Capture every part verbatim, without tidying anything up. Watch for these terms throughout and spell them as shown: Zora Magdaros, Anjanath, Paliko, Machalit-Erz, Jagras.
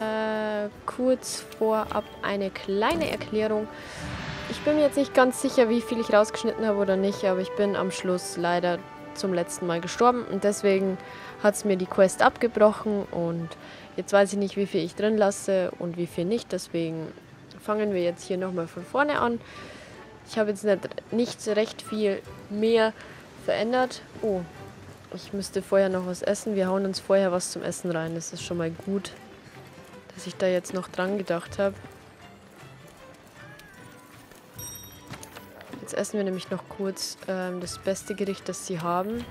Äh, kurz vorab eine kleine Erklärung. Ich bin mir jetzt nicht ganz sicher, wie viel ich rausgeschnitten habe oder nicht, aber ich bin am Schluss leider zum letzten Mal gestorben und deswegen hat es mir die Quest abgebrochen und jetzt weiß ich nicht, wie viel ich drin lasse und wie viel nicht, deswegen fangen wir jetzt hier nochmal von vorne an. Ich habe jetzt nicht, nicht recht viel mehr verändert. Oh, ich müsste vorher noch was essen. Wir hauen uns vorher was zum Essen rein. Das ist schon mal gut, dass ich da jetzt noch dran gedacht habe. Jetzt essen wir nämlich noch kurz ähm, das beste Gericht, das sie haben.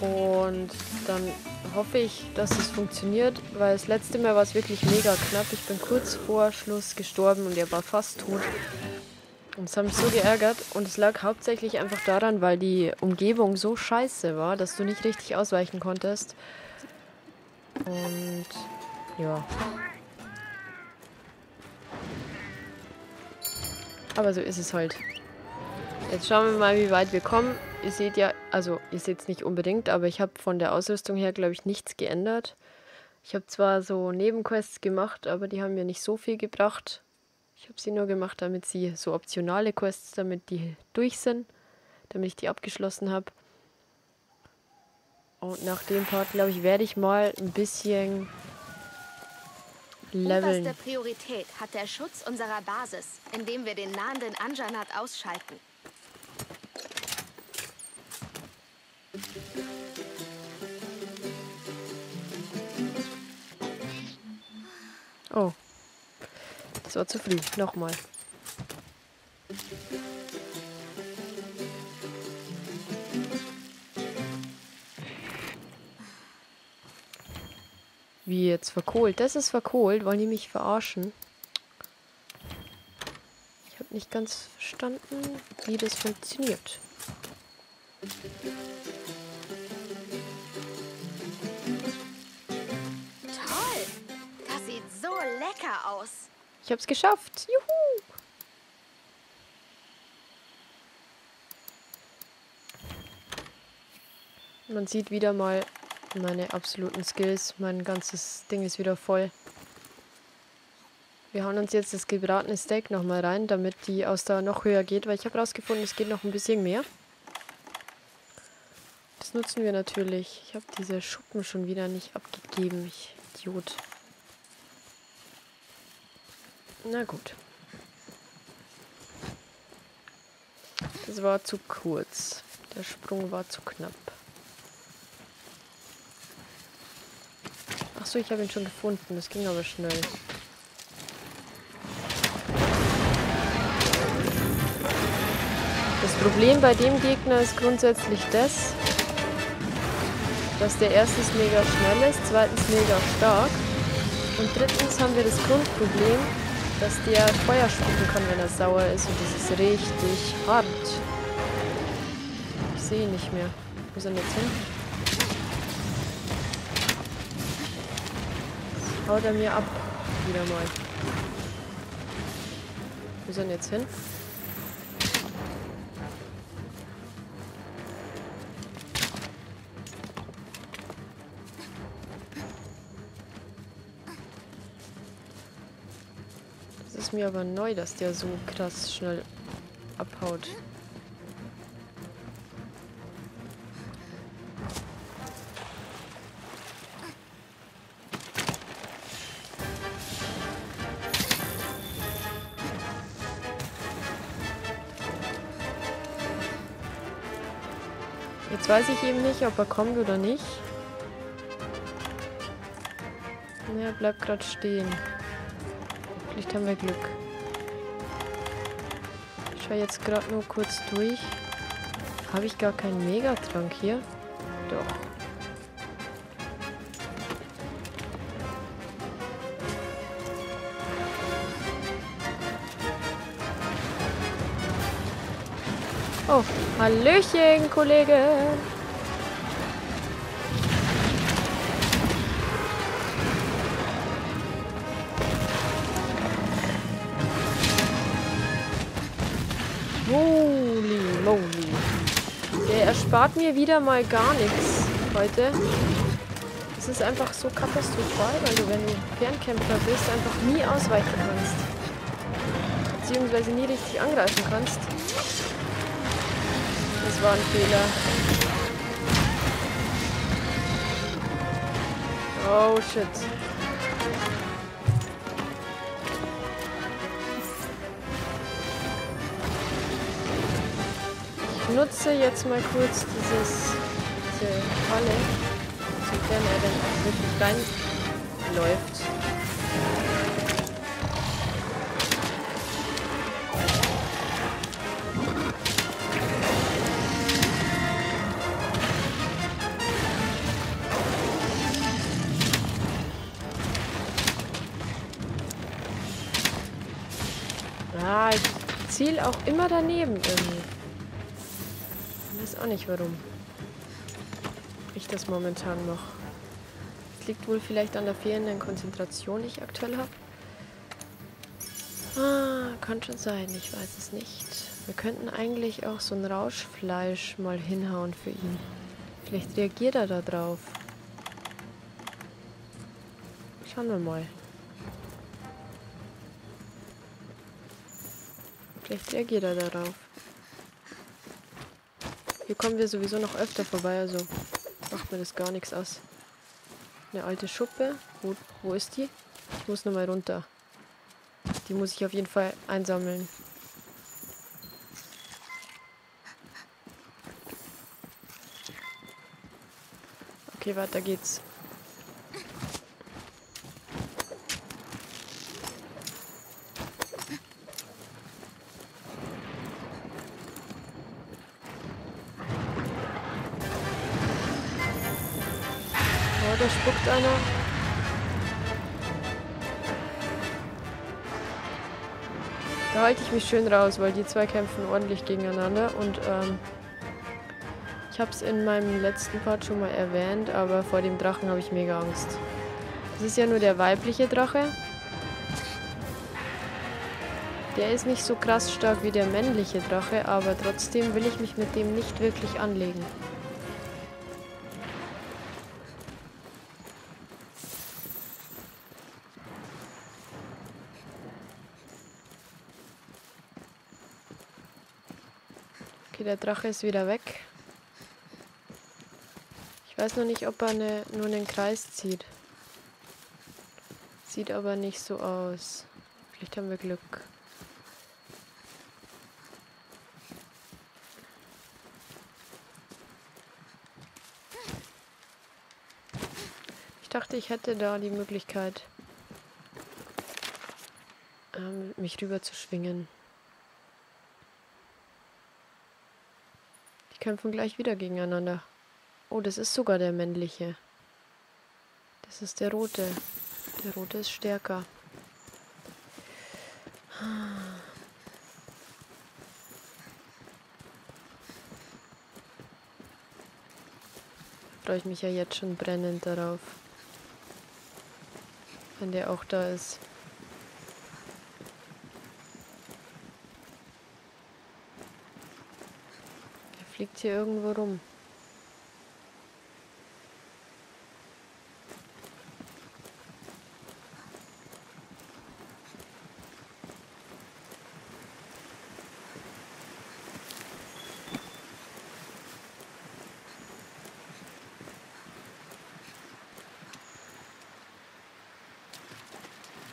Und dann hoffe ich, dass es funktioniert, weil das letzte Mal war es wirklich mega knapp. Ich bin kurz vor Schluss gestorben und er war fast tot. Und das hat mich so geärgert und es lag hauptsächlich einfach daran, weil die Umgebung so scheiße war, dass du nicht richtig ausweichen konntest. Und ja. Aber so ist es halt. Jetzt schauen wir mal, wie weit wir kommen. Ihr seht ja, also ihr seht es nicht unbedingt, aber ich habe von der Ausrüstung her, glaube ich, nichts geändert. Ich habe zwar so Nebenquests gemacht, aber die haben mir nicht so viel gebracht. Ich habe sie nur gemacht, damit sie so optionale Quests, damit die durch sind, damit ich die abgeschlossen habe. Und nach dem Part, glaube ich, werde ich mal ein bisschen leveln. Oberste Priorität hat der Schutz unserer Basis, indem wir den nahenden Anjanath ausschalten. Oh, das war zu früh. Nochmal. Wie jetzt verkohlt? Das ist verkohlt. Wollen die mich verarschen? Ich habe nicht ganz verstanden, wie das funktioniert. Aus. Ich hab's geschafft. Juhu! Man sieht wieder mal meine absoluten Skills. Mein ganzes Ding ist wieder voll. Wir hauen uns jetzt das gebratene Steak nochmal rein, damit die Ausdauer noch höher geht, weil ich habe rausgefunden, es geht noch ein bisschen mehr. Das nutzen wir natürlich. Ich habe diese Schuppen schon wieder nicht abgegeben. Ich Idiot. Na gut. Das war zu kurz. Der Sprung war zu knapp. Ach so, ich habe ihn schon gefunden. Das ging aber schnell. Das Problem bei dem Gegner ist grundsätzlich das, dass der erstens mega schnell ist, zweitens mega stark und drittens haben wir das Grundproblem, dass der Feuer spucken kann, wenn er sauer ist. Und das ist richtig hart. Ich sehe ihn nicht mehr. Wo sind wir jetzt hin? Das haut er mir ab. Wieder mal. Wo sind wir jetzt hin? Ist mir aber neu, dass der so krass schnell abhaut. Jetzt weiß ich eben nicht, ob er kommt oder nicht. Er bleibt gerade stehen. Vielleicht haben wir Glück. Ich schaue jetzt gerade nur kurz durch. Habe ich gar keinen Megatrank hier? Doch. Oh, Hallöchen, Kollege! Holy moly. Der erspart mir wieder mal gar nichts, heute. Das ist einfach so katastrophal, weil du, wenn du Fernkämpfer bist, einfach nie ausweichen kannst. Beziehungsweise nie richtig angreifen kannst. Das war ein Fehler. Oh shit. Ich nutze jetzt mal kurz dieses, diese Falle, sofern er dann auch wirklich reinläuft. Ah, ich ziel auch immer daneben irgendwie. Ich weiß auch nicht, warum ich das momentan noch. Das liegt wohl vielleicht an der fehlenden Konzentration, die ich aktuell habe. Ah, kann schon sein, ich weiß es nicht. Wir könnten eigentlich auch so ein Rauschfleisch mal hinhauen für ihn. Vielleicht reagiert er da drauf. Schauen wir mal. Vielleicht reagiert er darauf. Hier kommen wir sowieso noch öfter vorbei, also macht mir das gar nichts aus. Eine alte Schuppe. Wo, wo ist die? Ich muss nochmal runter. Die muss ich auf jeden Fall einsammeln. Okay, weiter geht's. Da spuckt einer. Da halte ich mich schön raus, weil die zwei kämpfen ordentlich gegeneinander. Und ähm, ich habe es in meinem letzten Part schon mal erwähnt, aber vor dem Drachen habe ich mega Angst. Das ist ja nur der weibliche Drache. Der ist nicht so krass stark wie der männliche Drache, aber trotzdem will ich mich mit dem nicht wirklich anlegen. Der Drache ist wieder weg. Ich weiß noch nicht, ob er ne, nur einen Kreis zieht. Sieht aber nicht so aus. Vielleicht haben wir Glück. Ich dachte, ich hätte da die Möglichkeit, ähm, mich rüber zu schwingen. Kämpfen gleich wieder gegeneinander. Oh, das ist sogar der männliche. Das ist der rote. Der rote ist stärker. Da freue ich mich ja jetzt schon brennend darauf. Wenn der auch da ist. Fliegt hier irgendwo rum.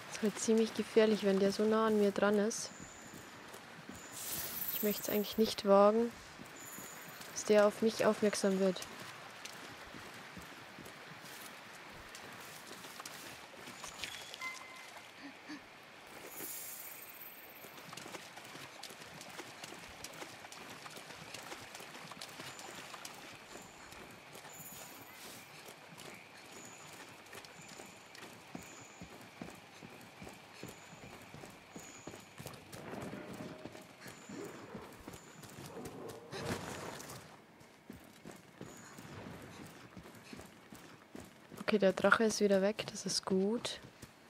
Das ist halt ziemlich gefährlich, wenn der so nah an mir dran ist. Ich möchte es eigentlich nicht wagen, dass der auf mich aufmerksam wird. Okay, der Drache ist wieder weg, das ist gut.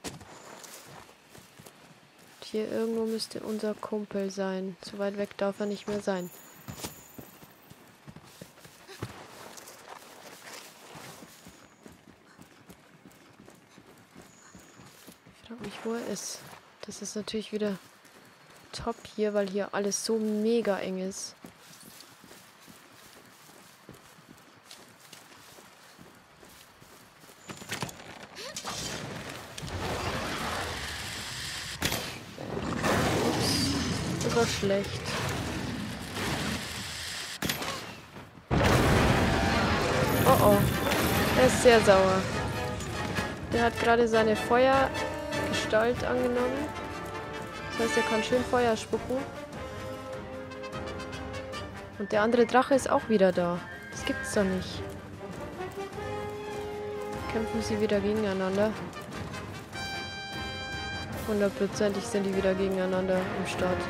Und hier irgendwo müsste unser Kumpel sein. Zu weit weg darf er nicht mehr sein. nicht, wo er ist. Das ist natürlich wieder top hier, weil hier alles so mega eng ist. Ups, das war schlecht. Oh oh, er ist sehr sauer. Der hat gerade seine Feuergestalt angenommen. Das heißt, er kann schön Feuer spucken. Und der andere Drache ist auch wieder da. Das gibt's doch nicht. Kämpfen sie wieder gegeneinander. Hundertprozentig sind die wieder gegeneinander im Start.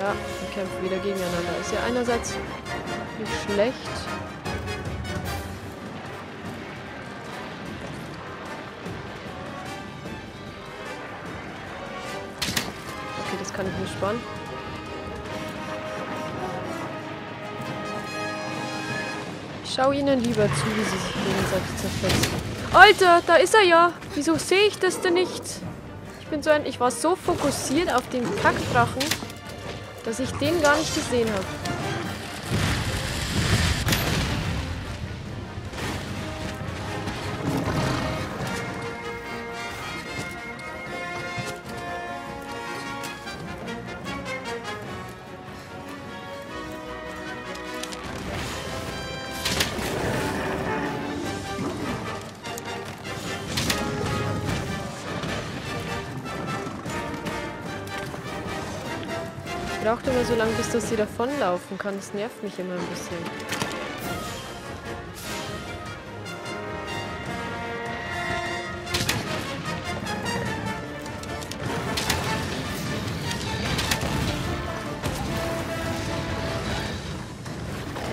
Ja, die kämpfen wieder gegeneinander. Ist ja einerseits nicht schlecht. Kann ich mich spannen. Ich schaue ihnen lieber zu, wie sie sich gegenseitig zerfetzen. Alter, da ist er ja! Wieso sehe ich das denn nicht? Ich bin so ein... Ich war so fokussiert auf den Kackdrachen, dass ich den gar nicht gesehen habe. Braucht immer so lange, bis das sie davonlaufen kann. Das nervt mich immer ein bisschen.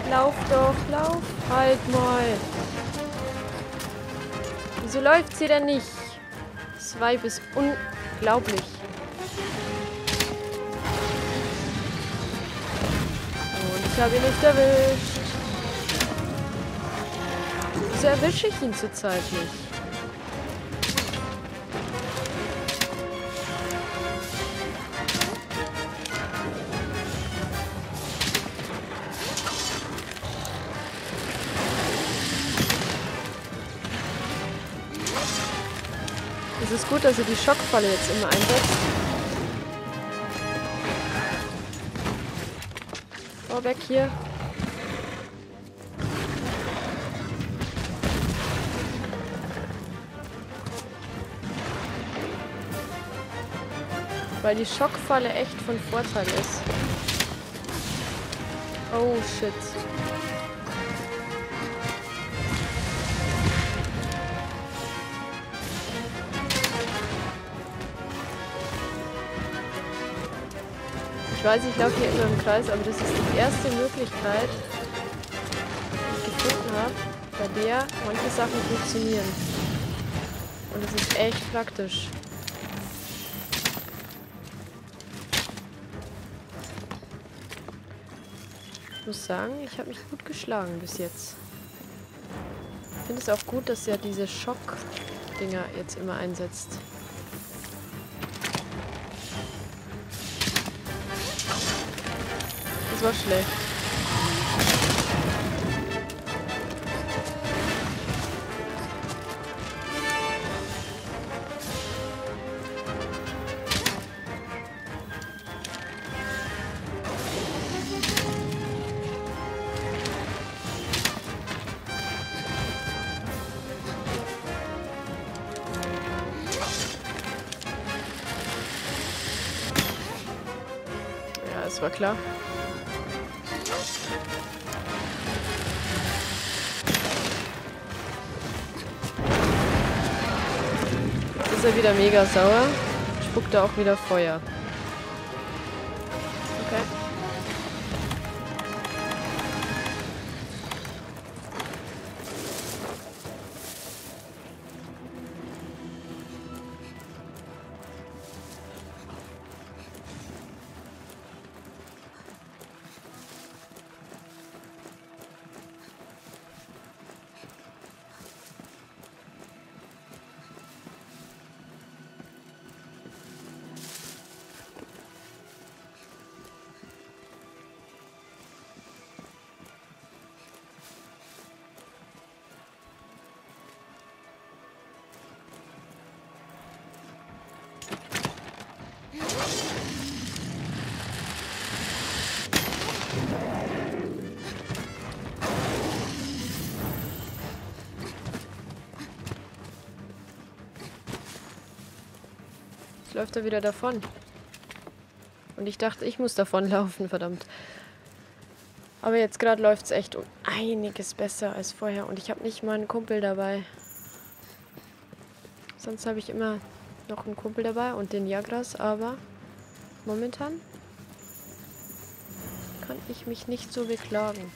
Lauf doch, lauf! Halt mal! Wieso läuft sie denn nicht? Das Weib ist unglaublich. Ich habe ihn nicht erwischt. Wieso erwische ich ihn zurzeit nicht? Es ist gut, dass er die Schockfalle jetzt immer einsetzt. Weg hier. Weil die Schockfalle echt von Vorteil ist. Oh shit. Ich weiß, ich laufe hier immer im Kreis, aber das ist die erste Möglichkeit, die ich gefunden habe, bei der manche Sachen funktionieren. Und das ist echt praktisch. Ich muss sagen, ich habe mich gut geschlagen bis jetzt. Ich finde es auch gut, dass er diese Schock-Dinger jetzt immer einsetzt. Das war schlecht. Ja, es war klar. Wieder mega sauer, spuckt er auch wieder Feuer. Okay. läuft er wieder davon. Und ich dachte, ich muss davonlaufen, verdammt. Aber jetzt gerade läuft es echt um einiges besser als vorher. Und ich habe nicht mal einen Kumpel dabei. Sonst habe ich immer noch einen Kumpel dabei und den Jagras. Aber momentan kann ich mich nicht so beklagen.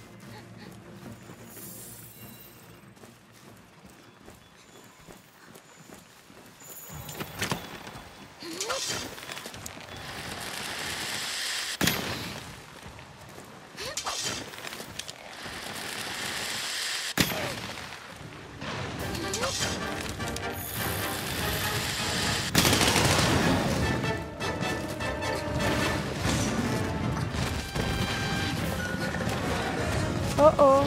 Oh oh.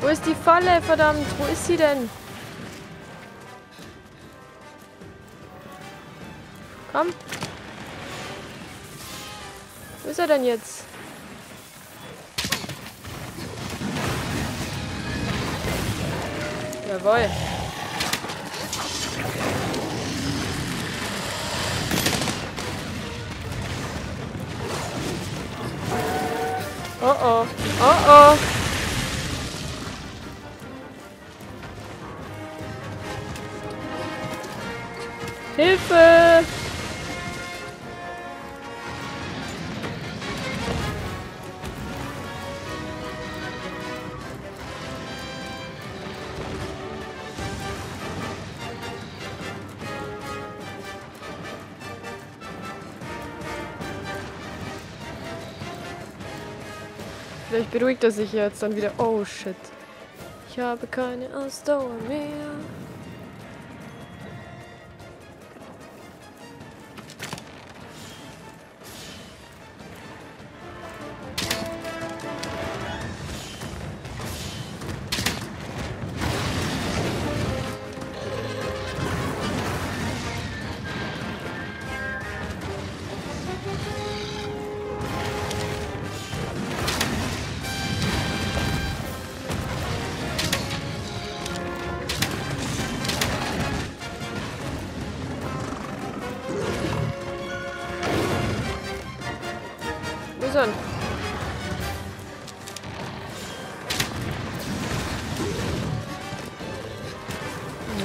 Wo ist die Falle, verdammt? Wo ist sie denn? Komm. Wo ist er denn jetzt? Jawohl. Oh oh, oh oh. Hilfe! Vielleicht beruhigt er sich jetzt dann wieder. Oh shit. Ich habe keine Ausdauer mehr.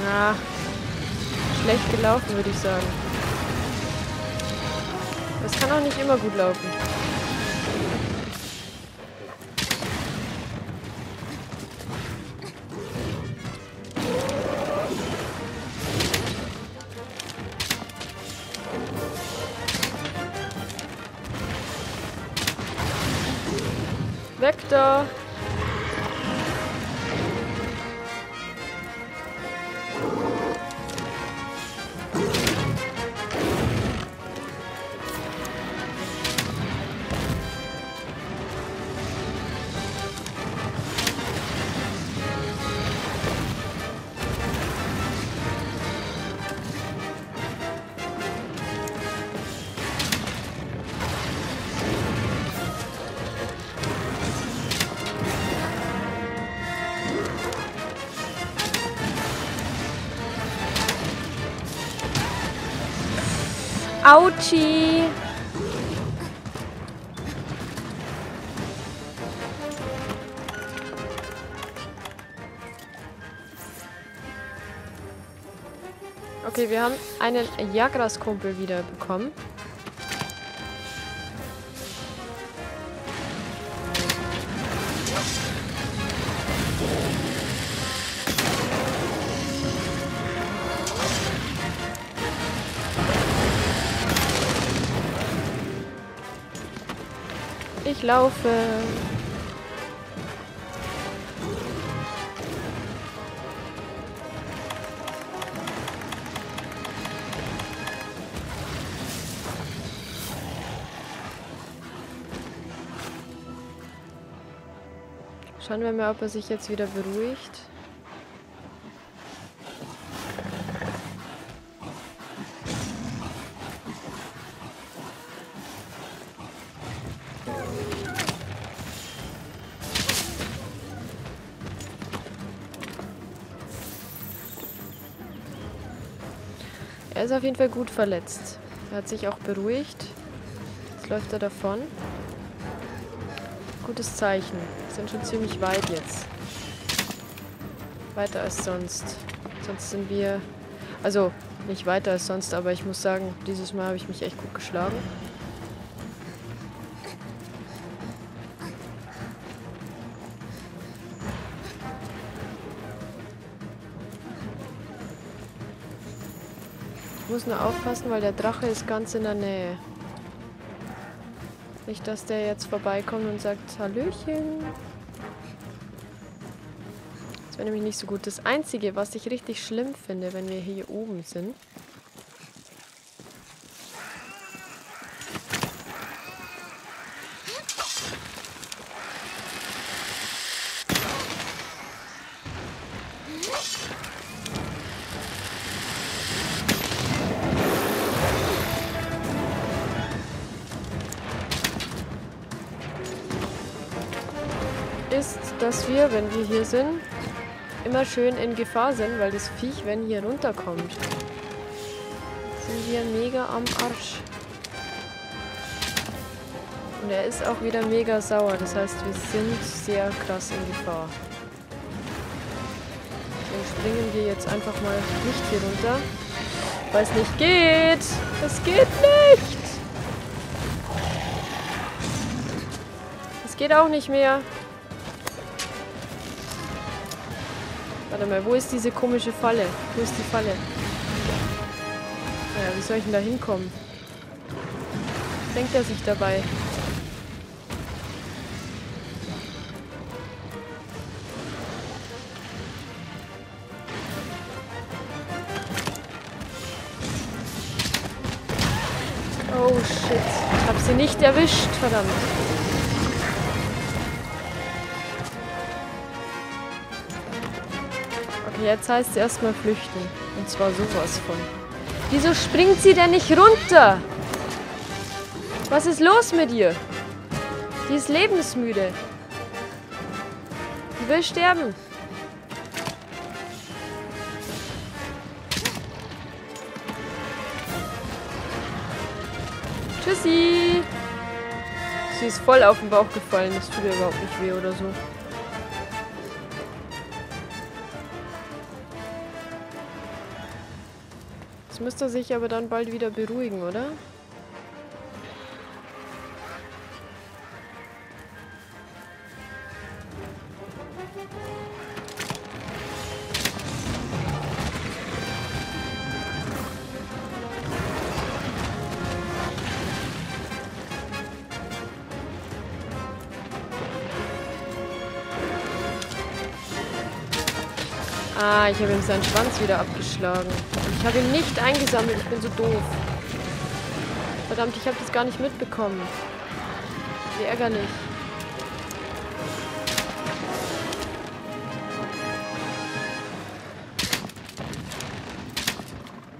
Na, schlecht gelaufen, würde ich sagen. Das kann auch nicht immer gut laufen. Weg da! Autschi! Okay, wir haben einen Jagras-Kumpel wieder bekommen. Ich laufe. Schauen wir mal, ob er sich jetzt wieder beruhigt. Er ist auf jeden Fall gut verletzt. Er hat sich auch beruhigt. Jetzt läuft er davon. Gutes Zeichen. Wir sind schon ziemlich weit jetzt. Weiter als sonst. Sonst sind wir... Also, nicht weiter als sonst, aber ich muss sagen, dieses Mal habe ich mich echt gut geschlagen. Ich muss nur aufpassen, weil der Drache ist ganz in der Nähe. Nicht, dass der jetzt vorbeikommt und sagt, Hallöchen. Das wäre nämlich nicht so gut. Das Einzige, was ich richtig schlimm finde, wenn wir hier oben sind, ist, dass wir, wenn wir hier sind, immer schön in Gefahr sind, weil das Viech, wenn hier runterkommt, sind wir mega am Arsch. Und er ist auch wieder mega sauer, das heißt, wir sind sehr krass in Gefahr. Dann springen wir jetzt einfach mal nicht hier runter, weil es nicht geht. Es geht nicht! Es geht auch nicht mehr. Warte mal, wo ist diese komische Falle? Wo ist die Falle? Naja, wie soll ich denn da hinkommen? Was denkt er sich dabei? Oh shit, ich hab sie nicht erwischt, verdammt. Jetzt heißt es erstmal flüchten. Und zwar sowas von. Wieso springt sie denn nicht runter? Was ist los mit ihr? Die ist lebensmüde. Die will sterben. Tschüssi. Sie ist voll auf den Bauch gefallen. Das tut ihr überhaupt nicht weh oder so. Jetzt müsste er sich aber dann bald wieder beruhigen, oder? Ah, ich habe ihm seinen Schwanz wieder abgeschlagen. Ich habe ihn nicht eingesammelt, ich bin so doof. Verdammt, ich habe das gar nicht mitbekommen. Wie ärgerlich.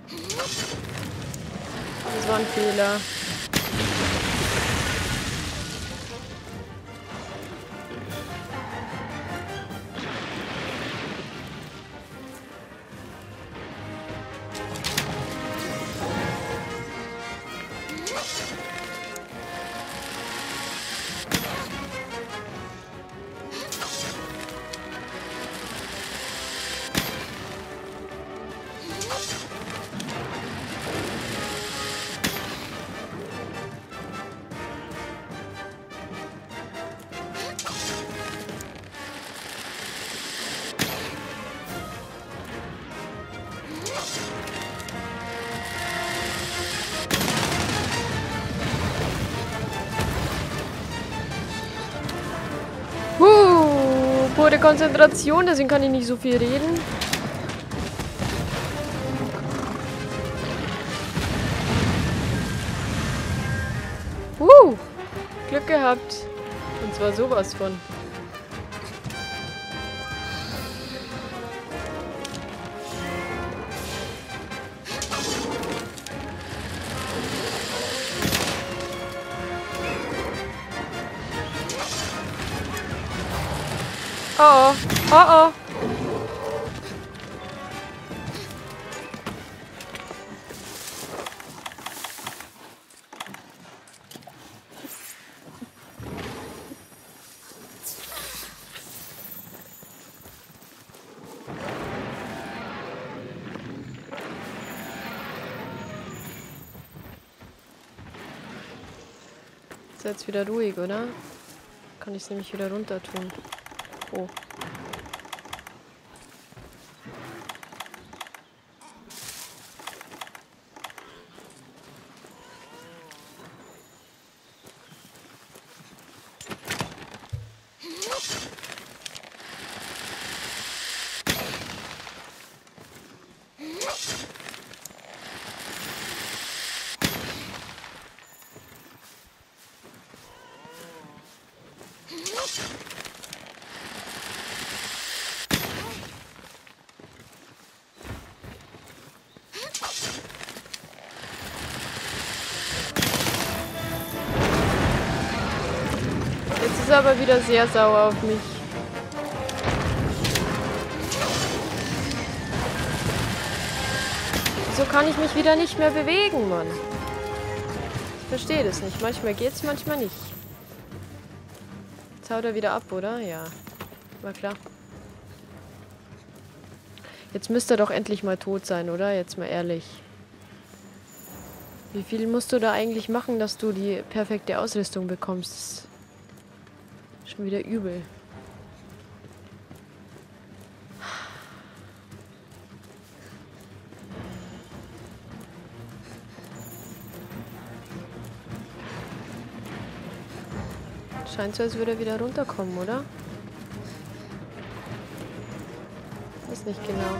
Das war ein Fehler. Pure Konzentration, deswegen kann ich nicht so viel reden. Uh, Glück gehabt. Und zwar sowas von. Oh oh, oh oh. ja jetzt wieder ruhig, oder? Kann ich es nämlich wieder runter tun. Oh. Jetzt ist er aber wieder sehr sauer auf mich. Wieso kann ich mich wieder nicht mehr bewegen, Mann? Ich verstehe das nicht. Manchmal geht's, manchmal nicht. Jetzt haut er wieder ab, oder? Ja. War klar. Jetzt müsste er doch endlich mal tot sein, oder? Jetzt mal ehrlich. Wie viel musst du da eigentlich machen, dass du die perfekte Ausrüstung bekommst? Schon wieder übel. Scheint so, als würde er wieder runterkommen, oder? Weiß nicht genau.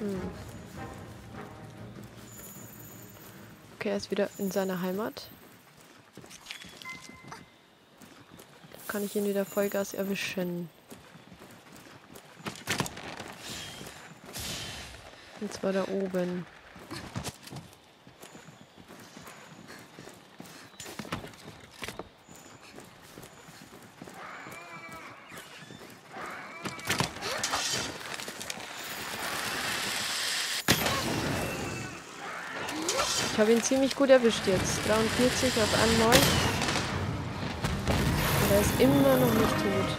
Hm. Okay, er ist wieder in seiner Heimat. Dann kann ich ihn wieder Vollgas erwischen. Und zwar da oben. Ich habe ihn ziemlich gut erwischt jetzt. dreiundvierzig auf neunzehn. Und er ist immer noch nicht tot.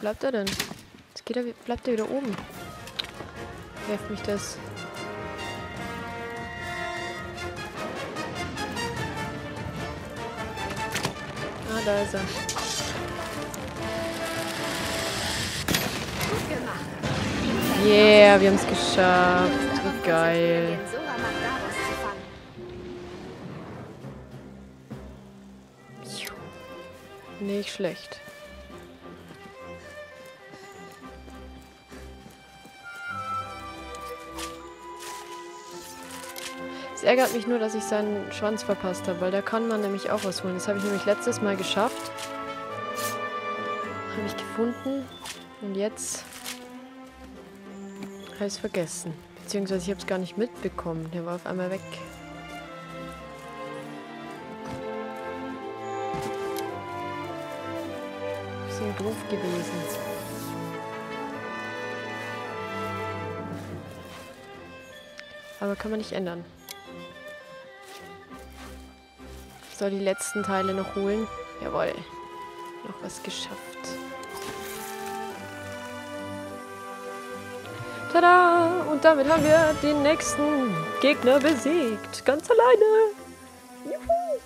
Bleibt er denn? Jetzt geht er, bleibt er wieder oben. Nervt mich das. Ah, da ist er. Yeah, wir haben es geschafft. Geil. Nicht schlecht. Es ärgert mich nur, dass ich seinen Schwanz verpasst habe, weil da kann man nämlich auch was holen. Das habe ich nämlich letztes Mal geschafft. Habe ich gefunden. Und jetzt habe ich es vergessen. Beziehungsweise ich habe es gar nicht mitbekommen. Der war auf einmal weg. Bisschen doof gewesen. Aber kann man nicht ändern. Soll die letzten Teile noch holen? Jawohl. Noch was geschafft. Tada! Und damit haben wir den nächsten Gegner besiegt. Ganz alleine. Juhu!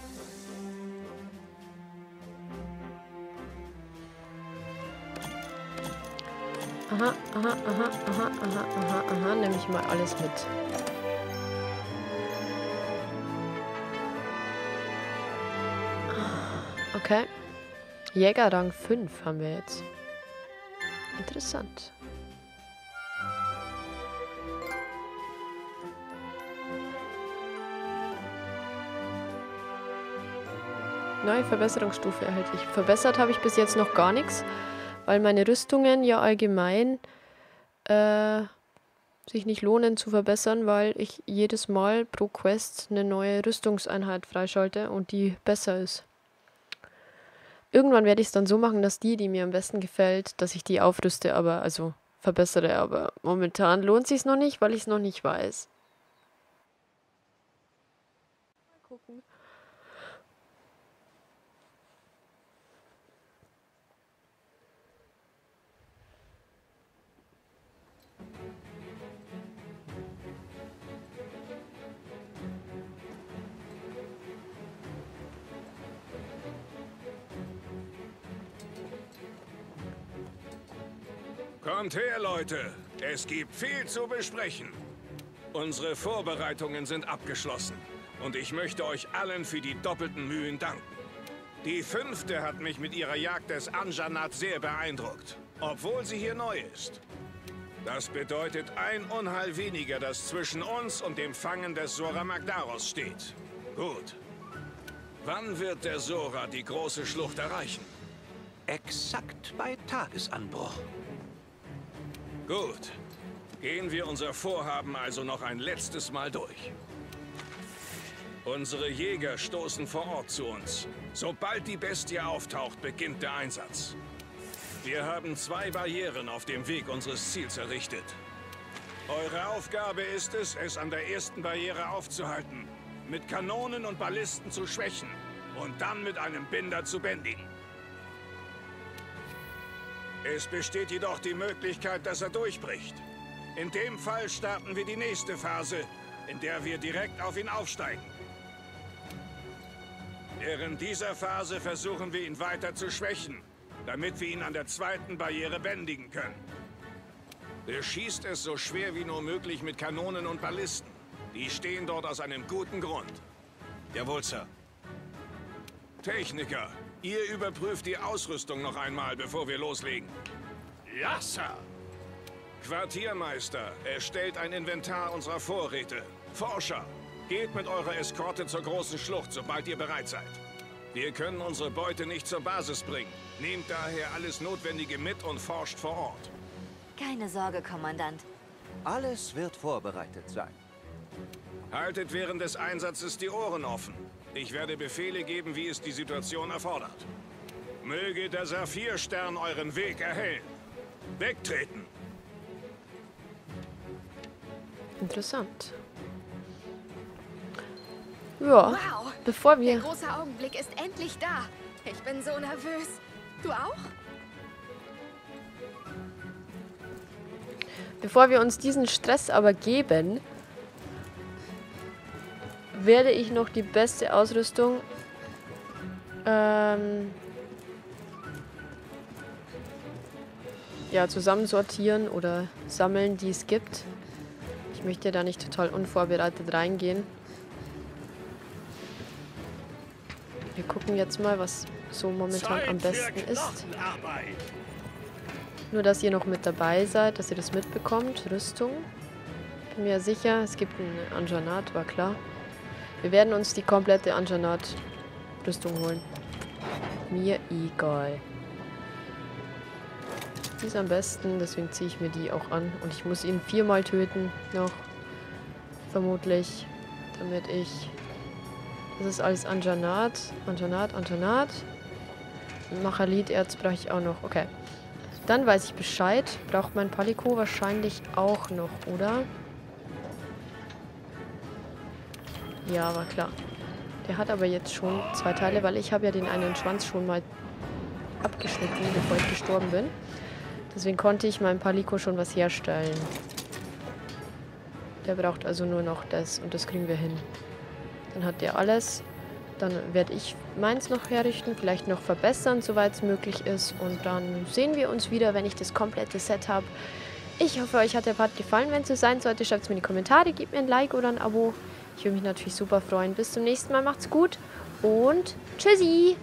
Aha, aha, aha, aha, aha, aha, aha. Nehme ich mal alles mit. Okay. Jägerrang fünf haben wir jetzt. Interessant. Neue Verbesserungsstufe erhältlich. Verbessert habe ich bis jetzt noch gar nichts, weil meine Rüstungen ja allgemein äh, sich nicht lohnen zu verbessern, weil ich jedes Mal pro Quest eine neue Rüstungseinheit freischalte und die besser ist. irgendwann werde ich es dann so machen, dass die, die mir am besten gefällt, dass ich die aufrüste, aber also verbessere. Aber momentan lohnt es sich noch nicht, weil ich es noch nicht weiß. Mal gucken. Kommt her, Leute! Es gibt viel zu besprechen. Unsere Vorbereitungen sind abgeschlossen und ich möchte euch allen für die doppelten Mühen danken. Die Fünfte hat mich mit ihrer Jagd des Anjanath sehr beeindruckt, obwohl sie hier neu ist. Das bedeutet ein Unheil weniger, das zwischen uns und dem Fangen des Zora Magdaros steht. Gut. Wann wird der Zora die große Schlucht erreichen? Exakt bei Tagesanbruch. Gut. Gehen wir unser Vorhaben also noch ein letztes Mal durch. Unsere Jäger stoßen vor Ort zu uns. Sobald die Bestie auftaucht, beginnt der Einsatz. Wir haben zwei Barrieren auf dem Weg unseres Ziels errichtet. Eure Aufgabe ist es, es an der ersten Barriere aufzuhalten, mit Kanonen und Ballisten zu schwächen und dann mit einem Binder zu bändigen. Es besteht jedoch die Möglichkeit, dass er durchbricht. In dem Fall starten wir die nächste Phase, in der wir direkt auf ihn aufsteigen. Während dieser Phase versuchen wir ihn weiter zu schwächen, damit wir ihn an der zweiten Barriere bändigen können. Beschießt es so schwer wie nur möglich mit Kanonen und Ballisten. Die stehen dort aus einem guten Grund. Jawohl, Sir. Techniker. Ihr überprüft die Ausrüstung noch einmal, bevor wir loslegen. Ja, Sir! Quartiermeister, erstellt ein Inventar unserer Vorräte. Forscher, geht mit eurer Eskorte zur großen Schlucht, sobald ihr bereit seid. Wir können unsere Beute nicht zur Basis bringen. Nehmt daher alles Notwendige mit und forscht vor Ort. Keine Sorge, Kommandant. Alles wird vorbereitet sein. Haltet während des Einsatzes die Ohren offen. Ich werde Befehle geben, wie es die Situation erfordert. Möge der Saphirstern euren Weg erhellen. Wegtreten! Interessant. Ja, wow, bevor wir... Der große Augenblick ist endlich da. Ich bin so nervös. Du auch? Bevor wir uns diesen Stress aber geben, werde ich noch die beste Ausrüstung ähm, ja, zusammensortieren oder sammeln, die es gibt. Ich möchte da nicht total unvorbereitet reingehen. Wir gucken jetzt mal, was so momentan am besten ist. Nur, dass ihr noch mit dabei seid, dass ihr das mitbekommt. Rüstung. Bin mir sicher, es gibt einen Anjanath, war klar. Wir werden uns die komplette Anjanath-Rüstung holen. Mir egal. Die ist am besten, deswegen ziehe ich mir die auch an. Und ich muss ihn viermal töten, noch. Vermutlich. Damit ich... Das ist alles Anjanath. Anjanath, Anjanath. Machalit-Erz brauche ich auch noch. Okay. Dann weiß ich Bescheid. Braucht mein Paliko wahrscheinlich auch noch, oder? Ja, war klar. Der hat aber jetzt schon zwei Teile, weil ich habe ja den einen Schwanz schon mal abgeschnitten, bevor ich gestorben bin. Deswegen konnte ich meinem Paliko schon was herstellen. Der braucht also nur noch das und das kriegen wir hin. Dann hat der alles. Dann werde ich meins noch herrichten, vielleicht noch verbessern, soweit es möglich ist. Und dann sehen wir uns wieder, wenn ich das komplette Set habe. Ich hoffe, euch hat der Part gefallen. Wenn es so sein sollte, schreibt es mir in die Kommentare, gebt mir ein Like oder ein Abo. Ich würde mich natürlich super freuen. Bis zum nächsten Mal, macht's gut und tschüssi!